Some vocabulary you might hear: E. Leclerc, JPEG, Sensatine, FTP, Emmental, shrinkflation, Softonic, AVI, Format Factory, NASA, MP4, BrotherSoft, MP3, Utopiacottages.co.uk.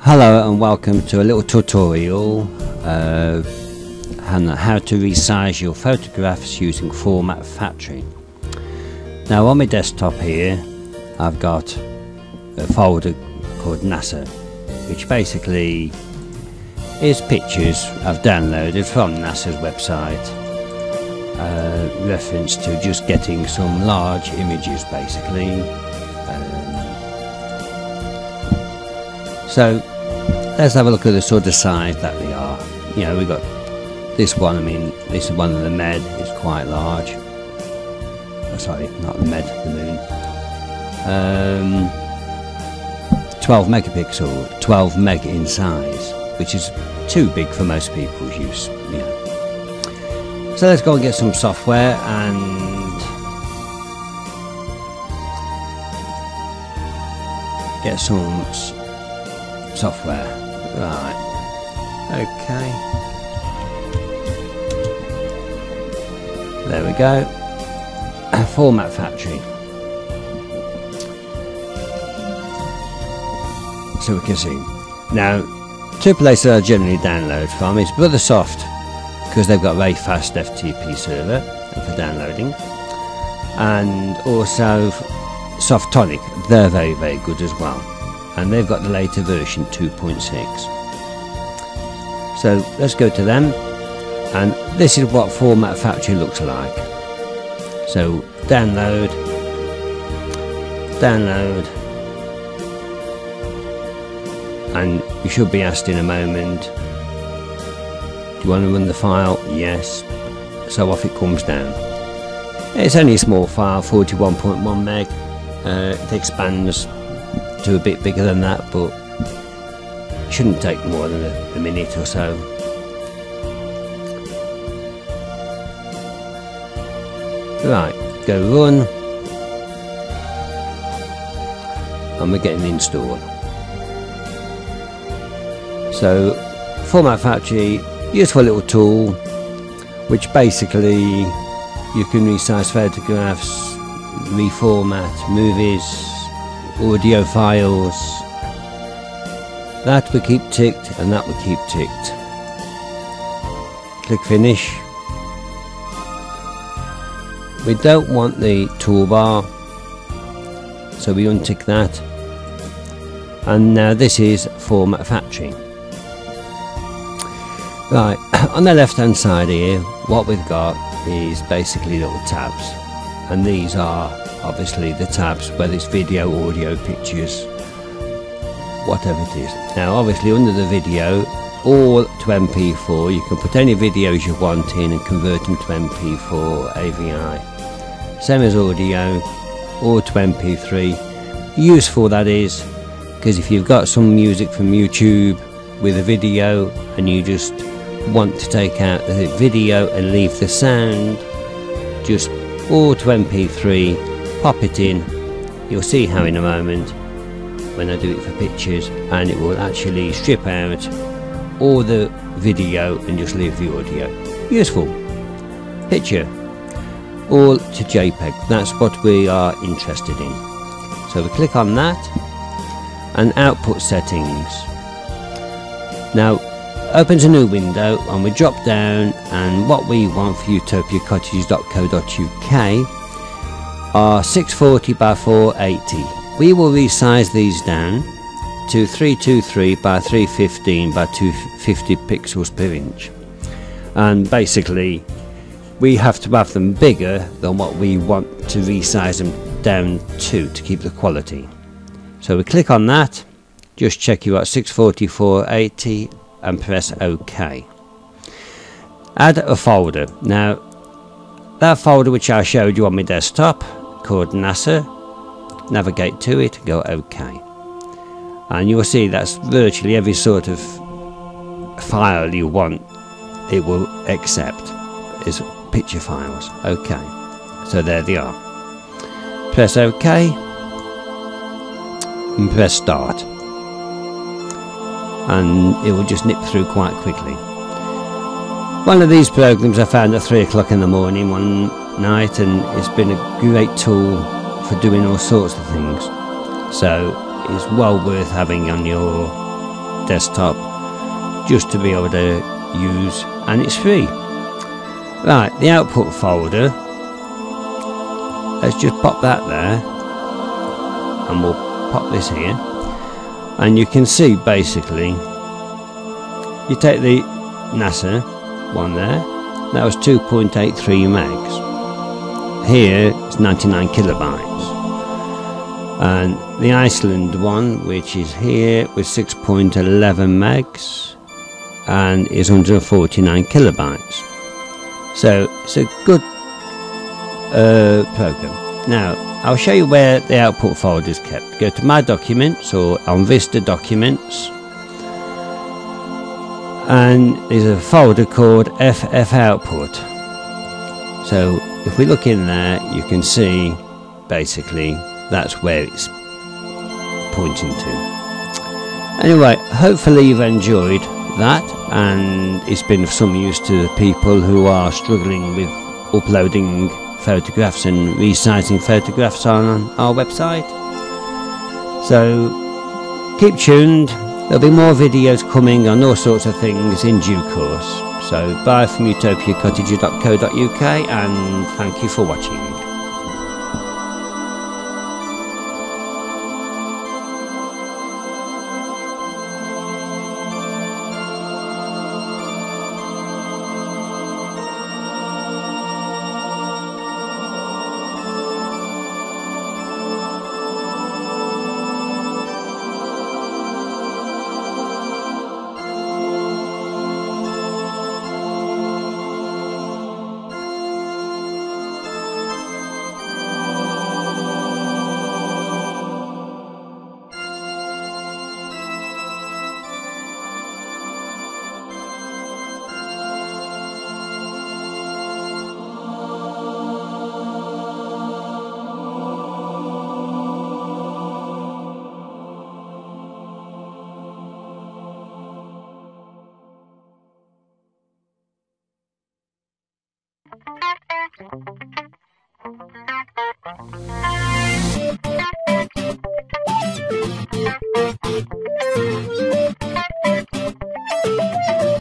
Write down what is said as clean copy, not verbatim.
Hello and welcome to a little tutorial on how to resize your photographs using Format Factory. Now on my desktop here I've got a folder called NASA, which basically is pictures I've downloaded from NASA's website, reference to just getting some large images basically. So let's have a look at the sort of size that they are. You know, we've got this one. I mean, this is one of the Med, it's quite large. Oh, sorry, not the Med, the Moon. 12 megapixel, 12 meg in size, which is too big for most people's use, you know. So let's go and get some software and get some software. Right, okay. There we go, Format Factory. So we can see. Now, two places I generally download from is BrotherSoft, because they've got a very fast FTP server for downloading, and also Softonic, they're very, very good as well. And they've got the later version 2.6. So let's go to them. And this is what Format Factory looks like. So download, and you should be asked in a moment, do you want to run the file? Yes. So off it comes down. It's only a small file, 41.1 meg. It expands to a bit bigger than that, but it shouldn't take more than a minute or so. Right, go run, and we're getting installed. So Format Factory, useful little tool which basically you can resize photographs, reformat movies, audio files. That we keep ticked and that we keep ticked. Click finish. We don't want the toolbar, so we untick that, and now this is Format Factory. Right, on the left hand side here what we've got is basically little tabs, and these are obviously the tabs, whether it's video, audio, pictures, whatever it is. Now obviously under the video, all to MP4, you can put any videos you want in and convert them to MP4 or AVI. Same as audio, or to MP3. Useful that is, because if you've got some music from YouTube with a video and you just want to take out the video and leave the sound, just or to MP3, pop it in. You'll see how in a moment when I do it for pictures, and it will actually strip out all the video and just leave the audio. Useful. Picture. All to JPEG, that's what we are interested in. So we click on that, and output settings. Now opens a new window, and we drop down, and what we want for Utopiacottages.co.uk are 640 by 480. We will resize these down to 323 by 315 by 250 pixels per inch, and basically we have to have them bigger than what we want to resize them down to keep the quality. So we click on that, just check you at 640 480, and press OK. Add a folder. Now that folder which I showed you on my desktop called NASA, navigate to it, go OK, and you'll see that's virtually every sort of file you want it will accept as picture files. OK, so there they are. Press OK and press start, and it will just nip through quite quickly. One of these programs I found at 3 o'clock in the morning one night, and it's been a great tool for doing all sorts of things. So it's well worth having on your desktop just to be able to use, and it's free. Right, the output folder, let's just pop that there, and we'll pop this here, and you can see basically you take the NASA one there, that was 2.83 megs, here it's 99 kilobytes, and the Iceland one, which is here, with 6.11 megs and is 149 kilobytes. So it's a good program. Now I'll show you where the output folder is kept. Go to My Documents or on Vista Documents, and there's a folder called FF Output. So if we look in there, you can see basically that's where it's pointing to. Anyway, hopefully you've enjoyed that, and it's been of some use to the people who are struggling with uploading photographs and resizing photographs on our website. So keep tuned, there'll be more videos coming on all sorts of things in due course. So bye from Utopiacottages.co.uk, and thank you for watching.